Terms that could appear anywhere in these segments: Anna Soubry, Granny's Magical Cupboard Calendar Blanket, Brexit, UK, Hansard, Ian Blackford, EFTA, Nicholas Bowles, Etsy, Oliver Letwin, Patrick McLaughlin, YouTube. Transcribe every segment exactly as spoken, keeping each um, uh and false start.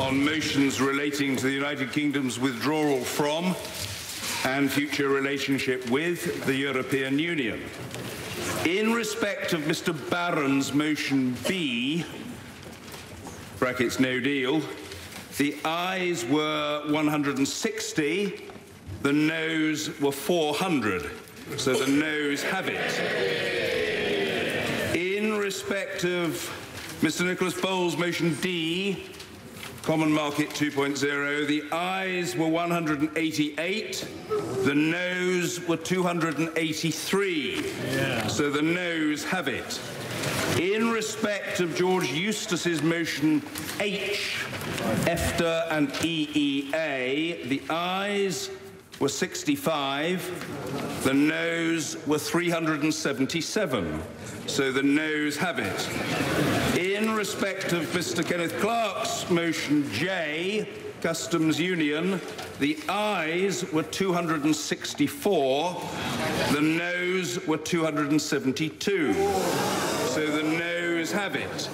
on motions relating to the United Kingdom's withdrawal from and future relationship with the European Union. In respect of Mister Barron's motion B, brackets no deal, the ayes were one hundred and sixty, the noes were four hundred. So the noes have it. In respect of Mister Nicholas Bowles' motion D, Common Market two point oh, the ayes were one hundred and eighty-eight, the noes were two hundred and eighty-three. Yeah. So the noes have it. In respect of George Eustace's motion H, EFTA and E E A, the ayes were sixty-five, the noes were three hundred and seventy-seven. So the noes have it. In respect of Mister Kenneth Clark's motion J, Customs Union, the ayes were two hundred and sixty-four, the noes were two hundred and seventy-two. So the noes have it.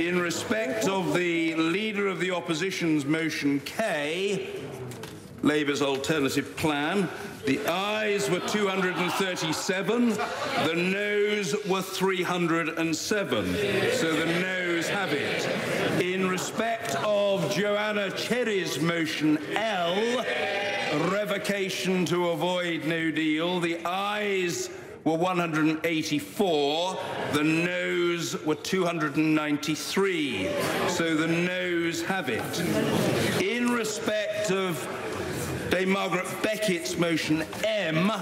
In respect of the Leader of the Opposition's motion K, Labour's alternative plan, the ayes were two hundred and thirty-seven, the noes were three hundred and seven. So the noes have it. In respect of Joanna Cherry's motion L, revocation to avoid no deal, the ayes were one hundred and eighty-four, the noes were two hundred and ninety-three. So the noes have it. In respect of Dame Margaret Beckett's motion M,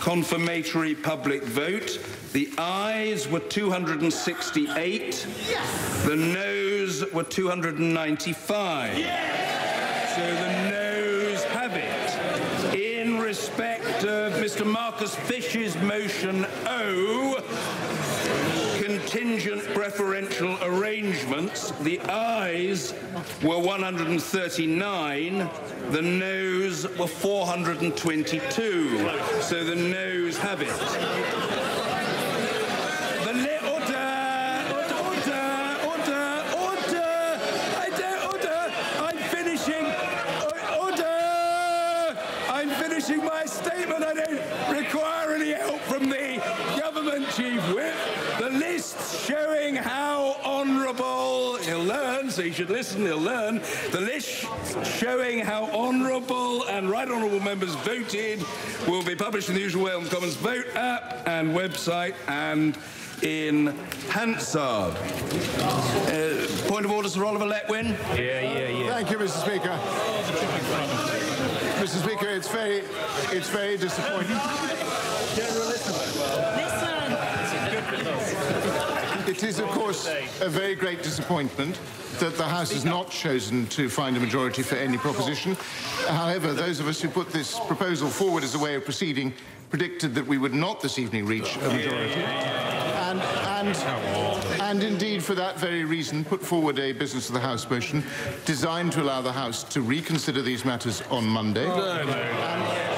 confirmatory public vote, the ayes were two hundred and sixty-eight, yes! The noes were two hundred and ninety-five. Yes! So the noes have it. In respect of Mister Marcus Fish's motion O, contingent preferential arrangements, the ayes were one hundred and thirty-nine, the noes were four hundred and twenty-two. So the noes have it. The order, order, order, order, order, order, I'm finishing, order, I'm finishing my statement. I don't require any help from the government chief whip. Showing how honourable, he'll learn, so he should listen, he'll learn, the list showing how honourable and right honourable members voted will be published in the usual Wales Commons Vote app and website and in Hansard. Uh, point of order, Sir Oliver Letwin. Yeah, yeah, yeah. Thank you, Mister Speaker. Mister Speaker, it's very, it's very disappointing. It is, of course, a very great disappointment that the House has not chosen to find a majority for any proposition. However, those of us who put this proposal forward as a way of proceeding predicted that we would not this evening reach a majority. And, and, and indeed, for that very reason, put forward a Business of the House motion designed to allow the House to reconsider these matters on Monday. No, no, no.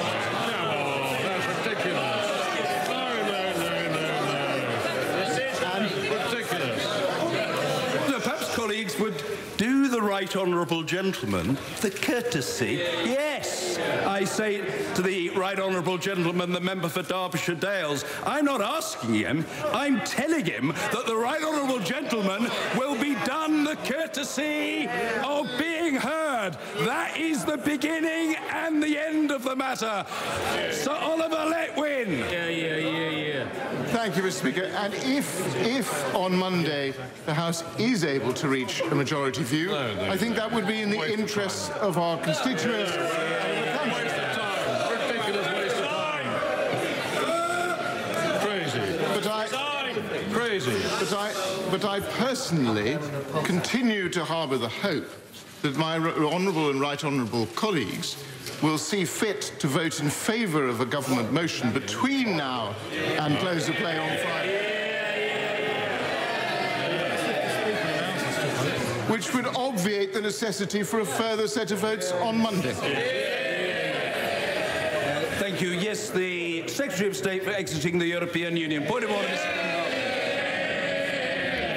Would do the right honourable gentleman the courtesy. Yes, I say to the right honourable gentleman, the member for Derbyshire Dales, I'm not asking him, I'm telling him that the right honourable gentleman will be done the courtesy of being heard. That is the beginning and the end of the matter. Sir Oliver Letwin. Yeah, yeah, yeah, yeah. Thank you, Mister Speaker. And if, if on Monday the House is able to reach a majority view, no, no, I think that would be in the interests of, of our constituents. Yeah, yeah, yeah, yeah. Waste of time. Ridiculous waste of time. Uh, Crazy. But I, Crazy. But I, but I personally continue to harbour the hope that my honourable and right honourable colleagues will see fit to vote in favour of a government motion between now and close of play on Friday. Which would obviate the necessity for a further set of votes on Monday. Uh, thank you. Yes, the Secretary of State for exiting the European Union. Point of order, Mister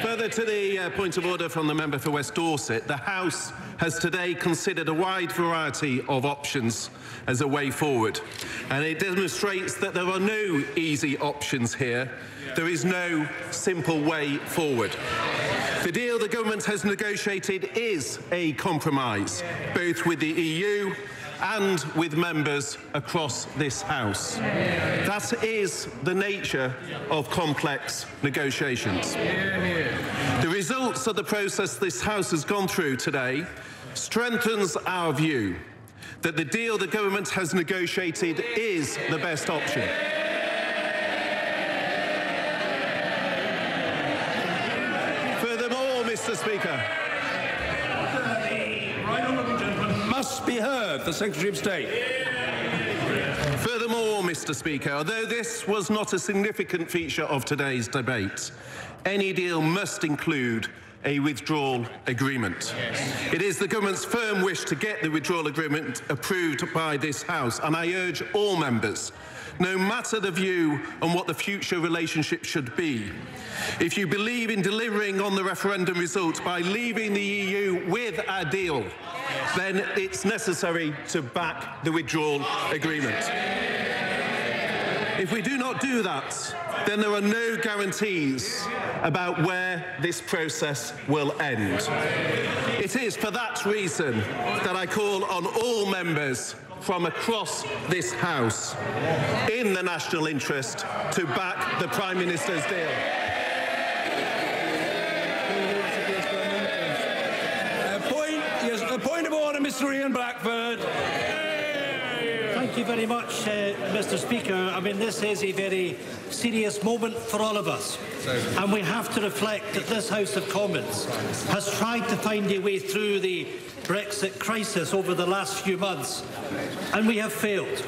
Further to the uh, point of order from the member for West Dorset, the House has today considered a wide variety of options as a way forward, and it demonstrates that there are no easy options here. There is no simple way forward. The deal the government has negotiated is a compromise, both with the E U and with members across this House. That is the nature of complex negotiations. The results of the process this House has gone through today strengthens our view that the deal the government has negotiated is the best option. Furthermore, Mister Speaker, must be heard, the Secretary of State. Furthermore, Mister Speaker, although this was not a significant feature of today's debate, any deal must include a withdrawal agreement. It is the government's firm wish to get the withdrawal agreement approved by this House, and I urge all members, no matter the view on what the future relationship should be, if you believe in delivering on the referendum result by leaving the E U with a deal, then it's necessary to back the withdrawal agreement. If we do not do that, then there are no guarantees about where this process will end. It is for that reason that I call on all members from across this House, in the national interest, to back the Prime Minister's deal. Mister Ian Blackford. Thank you very much, uh, Mister Speaker. I mean, this is a very serious moment for all of us, and we have to reflect that this House of Commons has tried to find a way through the Brexit crisis over the last few months, and we have failed.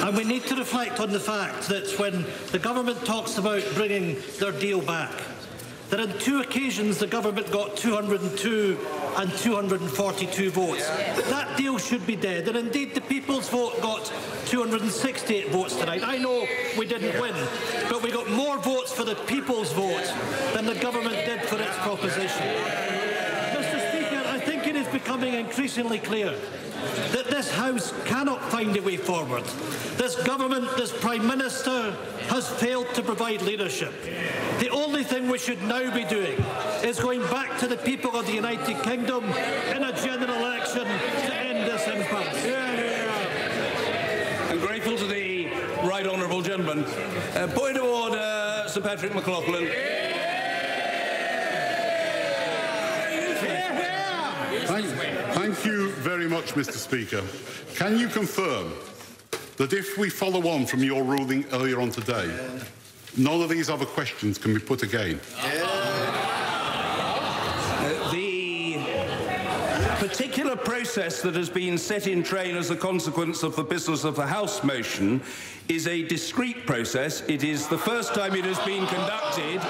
And we need to reflect on the fact that when the government talks about bringing their deal back, that on two occasions the government got two hundred and two and two hundred and forty-two votes. That deal should be dead, and indeed the People's Vote got two hundred and sixty-eight votes tonight. I know we didn't win, but we got more votes for the People's Vote than the government did for its proposition. Mister Speaker, I think it is becoming increasingly clear that this House cannot find a way forward. This government, this Prime Minister, has failed to provide leadership. The only thing we should now be doing is going back to the people of the United Kingdom in a general election to end this impasse. Yeah, yeah, yeah. I'm grateful to the Right Honourable Gentleman. Uh, point of order, Sir Patrick McLaughlin. Yeah. Thank you very much, Mister Speaker. Can you confirm that if we follow on from your ruling earlier on today, none of these other questions can be put again? Uh, the particular process that has been set in train as a consequence of the business of the House motion is a discrete process. It is the first time it has been conducted.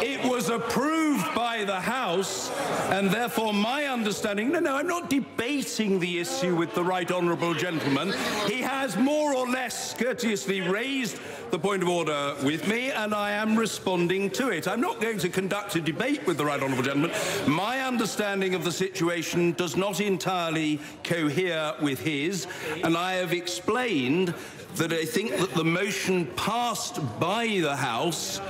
It was approved by the House, and therefore my understanding... No, no, I'm not debating the issue with the Right Honourable Gentleman. He has more or less courteously raised the point of order with me, and I am responding to it. I'm not going to conduct a debate with the Right Honourable Gentleman. My understanding of the situation does not entirely cohere with his, and I have explained that I think that the motion passed by the House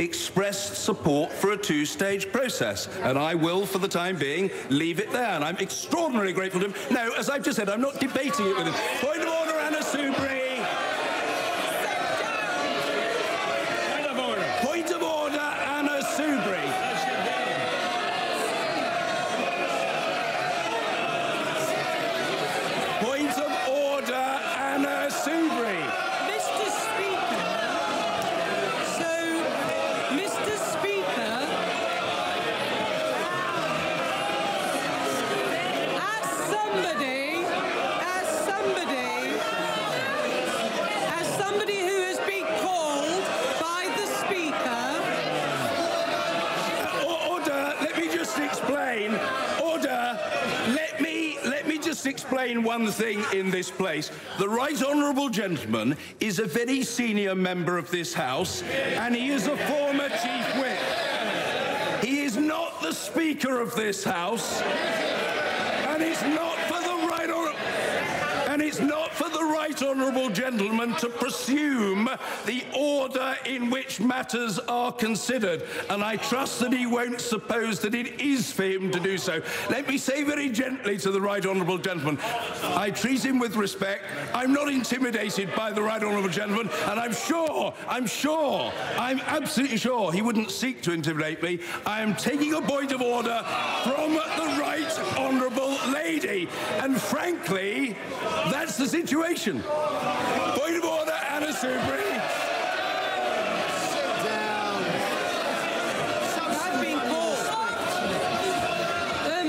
expressed support for a two-stage process, and I will, for the time being, leave it there, and I'm extraordinarily grateful to him. Now, as I've just said, I'm not debating it with him. Point of order, Anna Soubry. Point of order. Point of order, Anna Soubry. Point of order, Anna Soubry. Explain one thing in this place. The Right Honourable Gentleman is a very senior member of this House, and he is a former Chief Whip. He is not the Speaker of this House. it's not for the right or... And it's not for the right honourable gentleman to presume the order in which matters are considered. And I trust that he won't suppose that it is for him to do so. Let me say very gently to the right honourable gentleman, I treat him with respect. I'm not intimidated by the right honourable gentleman. And I'm sure, I'm sure, I'm absolutely sure he wouldn't seek to intimidate me. I am taking a point of order from the right honourable lady. And frankly... that's the situation. Point of order, Anna Soubry. Sit down. Some have been called. Uh,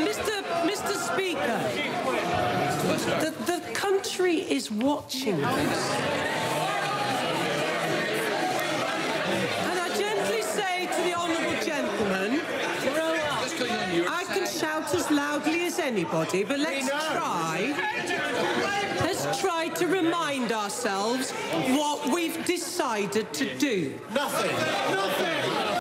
Mr. Mr. Speaker, the, the country is watching us. And I gently say to the honourable gentleman, I can shout as loudly as anybody, but let's try. Let's try to remind ourselves what we've decided to do. Nothing. Nothing.